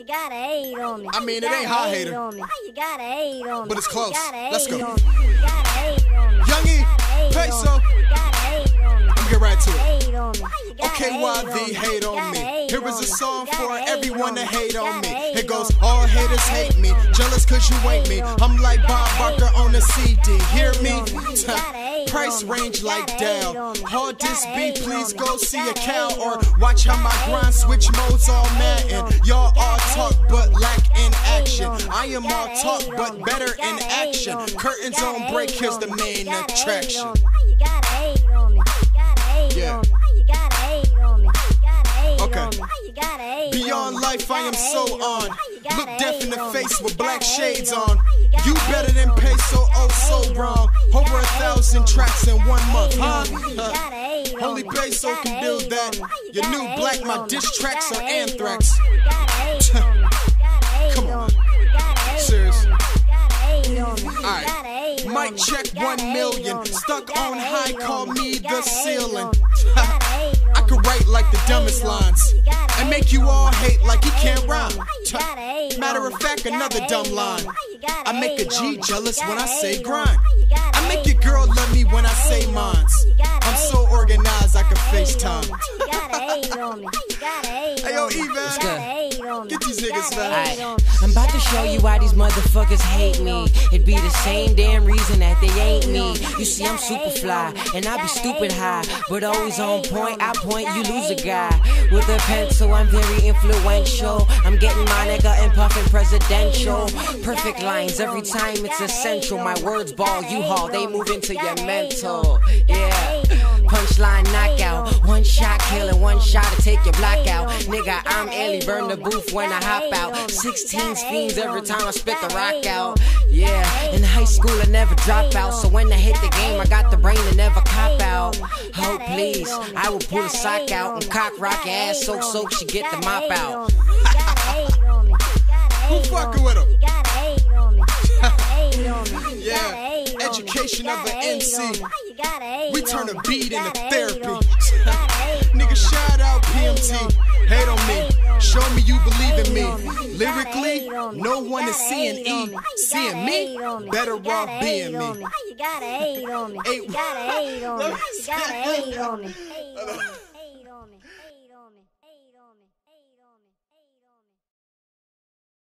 you gotta hate on me? I mean, it ain't hot hater. Why you gotta hate on me? But it's close. Let's go. Youngie, Peso. I'm get right to it. Okay, YV, hate on me. Here is a song for everyone to hate on me. It goes, all haters hate me. Jealous cause you ain't me. I'm like Bob Barker on a CD. Hear me? Price range like Dow. Hard this beat, please go see a cow. Or watch how my grind switch modes all mad. And y'all all talk but lack in action. I am all talk but better in action. Curtains don't break, here's the main attraction. Yeah. Okay. Beyond life, I am so on. Look death in the face with black shades on. You better than Peso, oh so wrong. Over 1,000 tracks in 1 month, huh? Only Peso can build that. Your new black, my diss tracks are anthrax. Come on, serious. Alright, mic check 1 million. Stuck on high, call me the ceiling. I could write like the dumbest lines and make you all hate like he can't rhyme. Matter of fact, another dumb line. I make a G jealous when I say grind. I make your girl love me when I say mines. I'm so organized I can FaceTime. Hey yo, E-Man, get these niggas, man. I'm about to show you why these motherfuckers hate me. It be the same damn reason that they ain't me. You see, I'm super fly and I be stupid high, but always on point. I point, you lose a guy. With a pencil, I'm very influential. I'm getting Monica and puffing presidential. Perfect lines every time, it's essential. My words ball, you haul, they move into your mental. Yeah, punchline knockout, one shot killer, one shot to take your block out. Nigga, I'm Ellie, burn the booth when I hop out. 16 fiends every time I spit the rock out. Yeah, in high school I never drop out, so when I hit the game I got the brain to never cop out. Oh please, I will pull a sock out and cock rock your ass, soak, she get the mop out. Who fucking with him? Yeah, education of an MC. We turn a beat into therapy. Nigga, shout out PMT. Hate on me, show me you believe in me. Lyrically, no one is seeing E. Seeing me, better off being me. 8 Let me